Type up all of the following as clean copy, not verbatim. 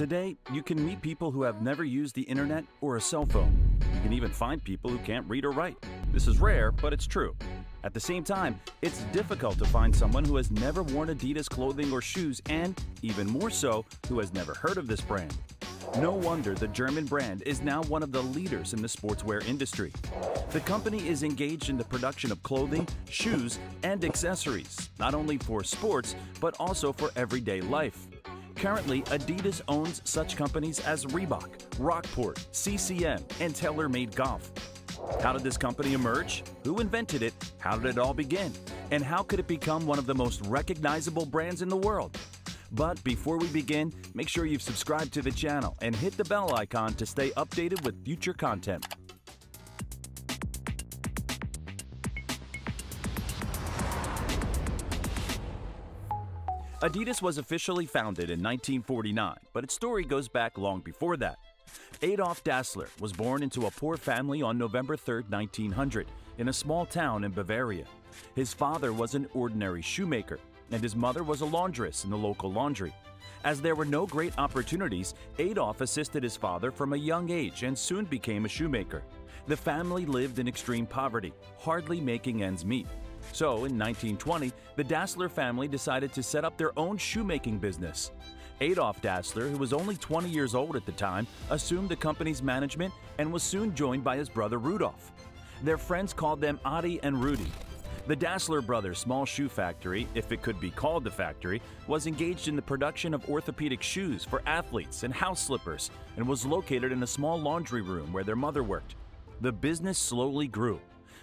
Today, you can meet people who have never used the internet or a cell phone. You can even find people who can't read or write. This is rare, but it's true. At the same time, it's difficult to find someone who has never worn Adidas clothing or shoes and, even more so, who has never heard of this brand. No wonder the German brand is now one of the leaders in the sportswear industry. The company is engaged in the production of clothing, shoes, and accessories, not only for sports, but also for everyday life. Currently, Adidas owns such companies as Reebok, Rockport, CCM, and TaylorMade Golf. How did this company emerge? Who invented it? How did it all begin? And how could it become one of the most recognizable brands in the world? But before we begin, make sure you've subscribed to the channel and hit the bell icon to stay updated with future content. Adidas was officially founded in 1949, but its story goes back long before that. Adolf Dassler was born into a poor family on November 3, 1900, in a small town in Bavaria. His father was an ordinary shoemaker, and his mother was a laundress in the local laundry. As there were no great opportunities, Adolf assisted his father from a young age and soon became a shoemaker. The family lived in extreme poverty, hardly making ends meet. So, in 1920, the Dassler family decided to set up their own shoemaking business. Adolf Dassler, who was only 20 years old at the time, assumed the company's management and was soon joined by his brother Rudolf. Their friends called them Adi and Rudy. The Dassler brothers' small shoe factory, if it could be called the factory, was engaged in the production of orthopedic shoes for athletes and house slippers and was located in a small laundry room where their mother worked. The business slowly grew.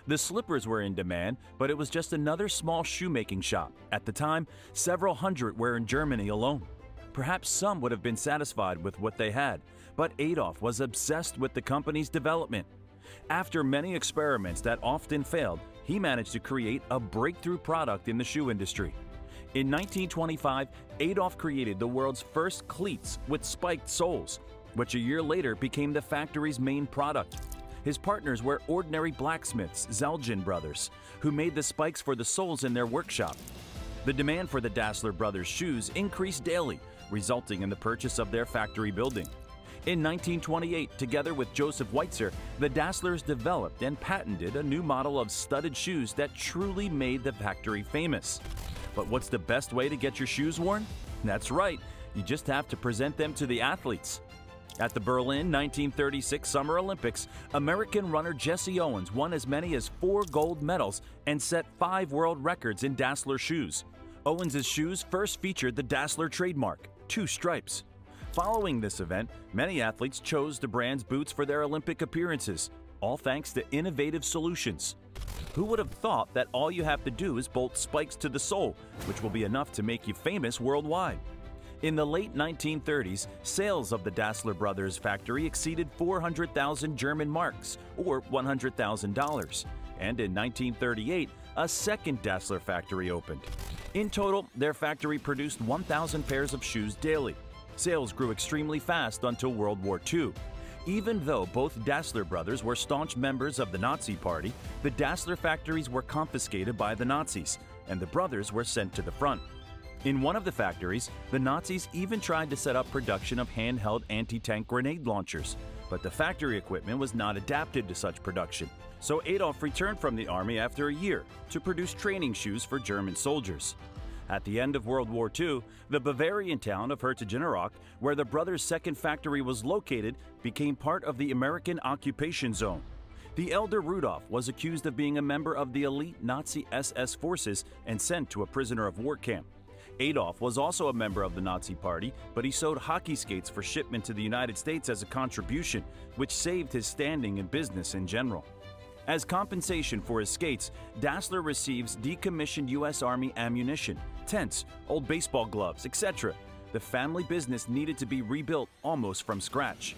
The slippers were in demand, but it was just another small shoemaking shop. At the time, several hundred were in Germany alone. Perhaps some would have been satisfied with what they had, but Adolf was obsessed with the company's development. After many experiments that often failed, he managed to create a breakthrough product in the shoe industry. In 1925, Adolf created the world's first cleats with spiked soles, which a year later became the factory's main product. His partners were ordinary blacksmiths, Zelgen brothers, who made the spikes for the soles in their workshop. The demand for the Dassler brothers' shoes increased daily, resulting in the purchase of their factory building. In 1928, together with Joseph Weitzer, the Dasslers developed and patented a new model of studded shoes that truly made the factory famous. But what's the best way to get your shoes worn? That's right, you just have to present them to the athletes. At the Berlin 1936 Summer Olympics, American runner Jesse Owens won as many as 4 gold medals and set 5 world records in Dassler shoes. Owens' shoes first featured the Dassler trademark, 2 stripes. Following this event, many athletes chose the brand's boots for their Olympic appearances, all thanks to innovative solutions. Who would have thought that all you have to do is bolt spikes to the sole, which will be enough to make you famous worldwide? In the late 1930s, sales of the Dassler Brothers factory exceeded 400,000 German marks, or $100,000, and in 1938, a second Dassler factory opened. In total, their factory produced 1,000 pairs of shoes daily. Sales grew extremely fast until World War II. Even though both Dassler brothers were staunch members of the Nazi Party, the Dassler factories were confiscated by the Nazis, and the brothers were sent to the front. In one of the factories, the Nazis even tried to set up production of handheld anti-tank grenade launchers, but the factory equipment was not adapted to such production. So Adolf returned from the army after a year to produce training shoes for German soldiers. At the end of World War II, the Bavarian town of Herzogenaurach, where the brothers' second factory was located, became part of the American occupation zone. The elder Rudolf was accused of being a member of the elite Nazi SS forces and sent to a prisoner of war camp. Adolf was also a member of the Nazi Party, but he sewed hockey skates for shipment to the United States as a contribution, which saved his standing in business in general. As compensation for his skates, Dassler receives decommissioned U.S. Army ammunition, tents, old baseball gloves, etc. The family business needed to be rebuilt almost from scratch.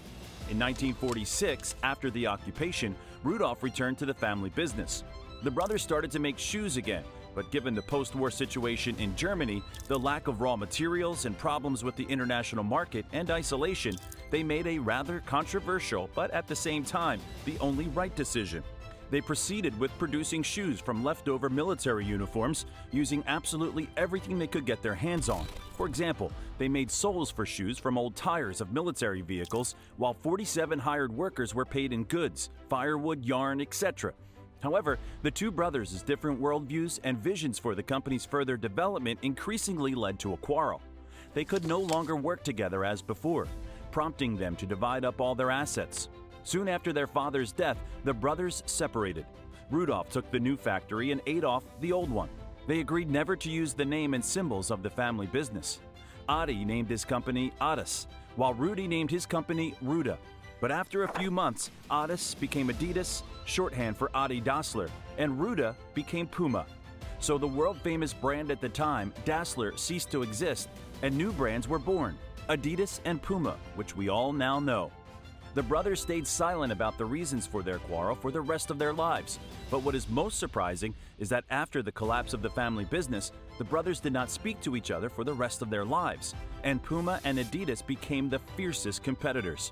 In 1946, after the occupation, Rudolf returned to the family business. The brothers started to make shoes again, but given the post-war situation in Germany, the lack of raw materials and problems with the international market and isolation, they made a rather controversial, but at the same time, the only right decision. They proceeded with producing shoes from leftover military uniforms, using absolutely everything they could get their hands on. For example, They made soles for shoes from old tires of military vehicles, while 47 hired workers were paid in goods, firewood, yarn, etc. However, the two brothers' different worldviews and visions for the company's further development increasingly led to a quarrel. They could no longer work together as before, prompting them to divide up all their assets. Soon after their father's death, the brothers separated. Rudolf took the new factory and Adolf the old one. They agreed never to use the name and symbols of the family business. Adi named his company Adidas, while Rudi named his company Ruda. But after a few months, Adidas became Adidas, shorthand for Adi Dassler, and Ruda became Puma. So the world-famous brand at the time, Dassler, ceased to exist, and new brands were born, Adidas and Puma, which we all now know. The brothers stayed silent about the reasons for their quarrel for the rest of their lives. But what is most surprising is that after the collapse of the family business, the brothers did not speak to each other for the rest of their lives, and Puma and Adidas became the fiercest competitors.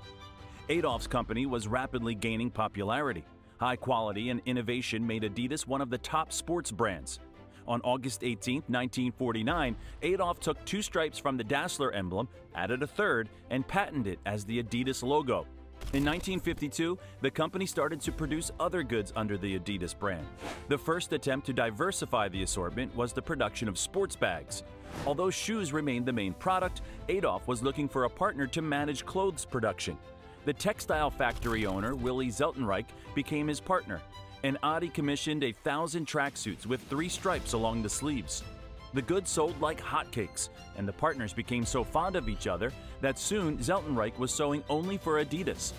Adolf's company was rapidly gaining popularity. High quality and innovation made Adidas one of the top sports brands. On August 18, 1949, Adolf took two stripes from the Dassler emblem, added a third, and patented it as the Adidas logo. In 1952, the company started to produce other goods under the Adidas brand. The first attempt to diversify the assortment was the production of sports bags. Although shoes remained the main product, Adolf was looking for a partner to manage clothes production. The textile factory owner, Willy Zeltenreich, became his partner, and Adi commissioned 1,000 tracksuits with 3 stripes along the sleeves. The goods sold like hotcakes, and the partners became so fond of each other that soon Zeltenreich was sewing only for Adidas.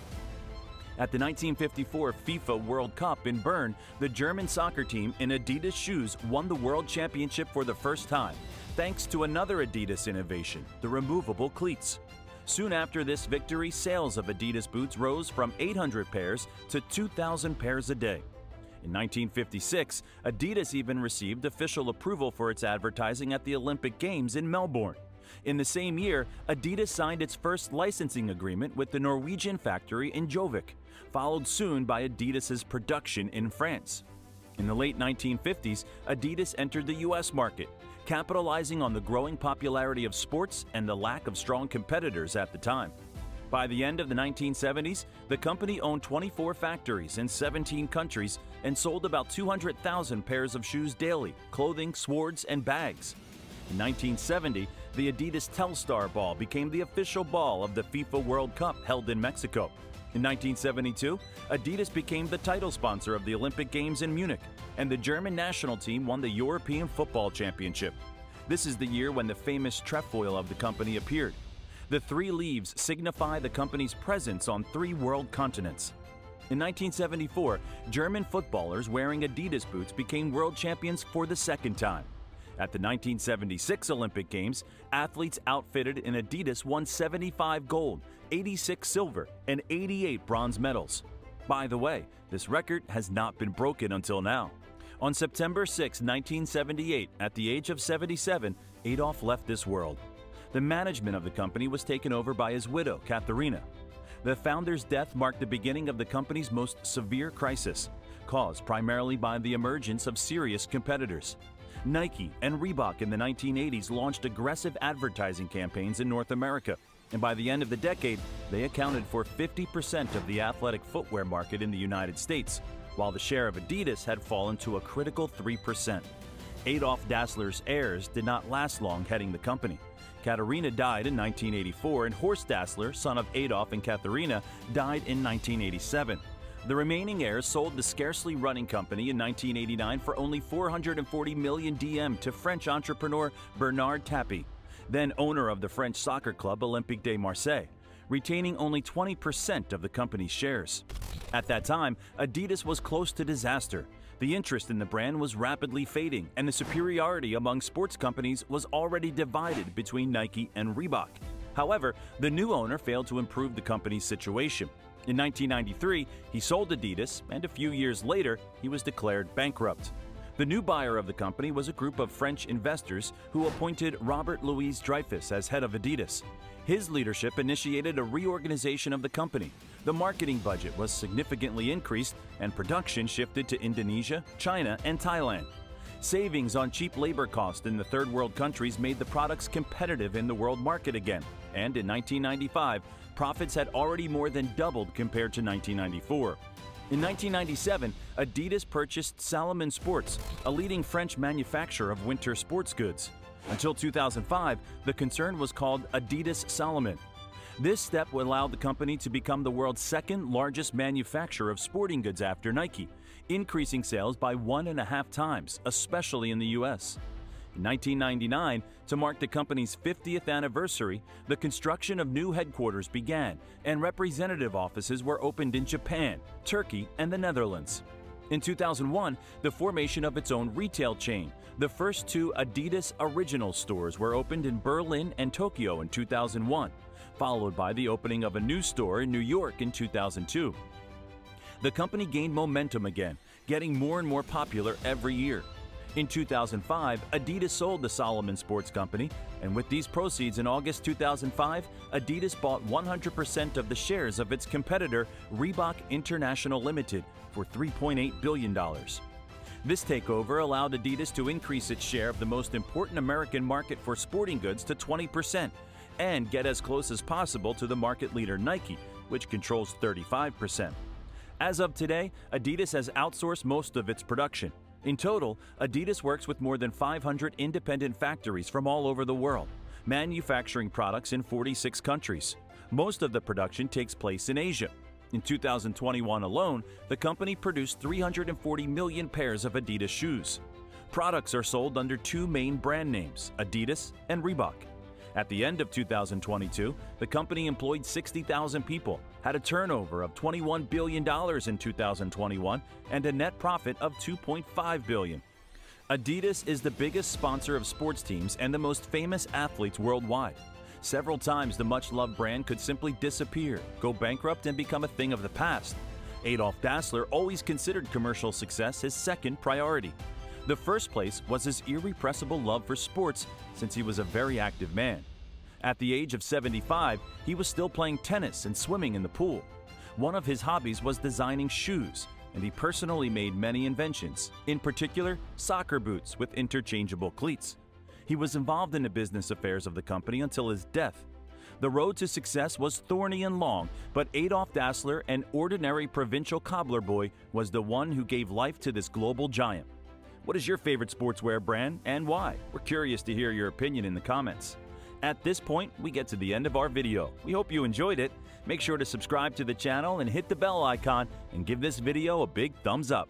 At the 1954 FIFA World Cup in Bern, the German soccer team in Adidas shoes won the world championship for the first time, thanks to another Adidas innovation, the removable cleats. Soon after this victory, sales of Adidas boots rose from 800 pairs to 2,000 pairs a day. In 1956, Adidas even received official approval for its advertising at the Olympic Games in Melbourne. In the same year, Adidas signed its first licensing agreement with the Norwegian factory in Jovik, followed soon by Adidas's production in France. In the late 1950s, Adidas entered the US market, capitalizing on the growing popularity of sports and the lack of strong competitors at the time. By the end of the 1970s, the company owned 24 factories in 17 countries and sold about 200,000 pairs of shoes daily, clothing, swords, and bags. In 1970, the Adidas Telstar ball became the official ball of the FIFA World Cup held in Mexico. In 1972, Adidas became the title sponsor of the Olympic Games in Munich, and the German national team won the European Football Championship. This is the year when the famous trefoil of the company appeared. The 3 leaves signify the company's presence on 3 world continents. In 1974, German footballers wearing Adidas boots became world champions for the second time. At the 1976 Olympic Games, athletes outfitted in Adidas won 75 gold, 86 silver, and 88 bronze medals. By the way, this record has not been broken until now. On September 6, 1978, at the age of 77, Adolf left this world. The management of the company was taken over by his widow, Katharina. The founder's death marked the beginning of the company's most severe crisis, caused primarily by the emergence of serious competitors. Nike and Reebok in the 1980s launched aggressive advertising campaigns in North America, and by the end of the decade, they accounted for 50% of the athletic footwear market in the United States, while the share of Adidas had fallen to a critical 3%. Adolf Dassler's heirs did not last long heading the company. Katharina died in 1984, and Horst Dassler, son of Adolf and Katharina, died in 1987. The remaining heirs sold the scarcely running company in 1989 for only 440 million DM to French entrepreneur Bernard Tapie, then owner of the French soccer club Olympique de Marseille, retaining only 20% of the company's shares. At that time, Adidas was close to disaster. The interest in the brand was rapidly fading, and the superiority among sports companies was already divided between Nike and Reebok. However, the new owner failed to improve the company's situation. In 1993, he sold Adidas, and a few years later, he was declared bankrupt. The new buyer of the company was a group of French investors who appointed Robert Louis-Dreyfus as head of Adidas. His leadership initiated a reorganization of the company. The marketing budget was significantly increased, and production shifted to Indonesia, China, and Thailand. Savings on cheap labor cost in the third world countries made the products competitive in the world market again, and in 1995, profits had already more than doubled compared to 1994. In 1997, Adidas purchased Salomon Sports, a leading French manufacturer of winter sports goods. Until 2005, the concern was called Adidas Salomon. This step allowed the company to become the world's second largest manufacturer of sporting goods after Nike, increasing sales by 1.5 times, especially in the US. In 1999, to mark the company's 50th anniversary, the construction of new headquarters began, and representative offices were opened in Japan, Turkey, and the Netherlands. In 2001, the formation of its own retail chain, the first 2 Adidas Originals stores were opened in Berlin and Tokyo in 2001, followed by the opening of a new store in New York in 2002. The company gained momentum again, getting more and more popular every year. In 2005, Adidas sold the Salomon Sports Company, and with these proceeds in August 2005, Adidas bought 100% of the shares of its competitor, Reebok International Limited, for $3.8 billion. This takeover allowed Adidas to increase its share of the most important American market for sporting goods to 20% and get as close as possible to the market leader Nike, which controls 35%. As of today, Adidas has outsourced most of its production. In total, Adidas works with more than 500 independent factories from all over the world, manufacturing products in 46 countries. Most of the production takes place in Asia. In 2021 alone, the company produced 340 million pairs of Adidas shoes. Products are sold under 2 main brand names, Adidas and Reebok. At the end of 2022, the company employed 60,000 people, had a turnover of $21 billion in 2021, and a net profit of $2.5 billion. Adidas is the biggest sponsor of sports teams and the most famous athletes worldwide. Several times the much-loved brand could simply disappear, go bankrupt, and become a thing of the past. Adolf Dassler always considered commercial success his second priority. The first place was his irrepressible love for sports, since he was a very active man. At the age of 75, he was still playing tennis and swimming in the pool. One of his hobbies was designing shoes, and he personally made many inventions, in particular soccer boots with interchangeable cleats. He was involved in the business affairs of the company until his death. The road to success was thorny and long, but Adolf Dassler, an ordinary provincial cobbler boy, was the one who gave life to this global giant. What is your favorite sportswear brand and why? We're curious to hear your opinion in the comments. At this point, we get to the end of our video. We hope you enjoyed it. Make sure to subscribe to the channel and hit the bell icon and give this video a big thumbs up.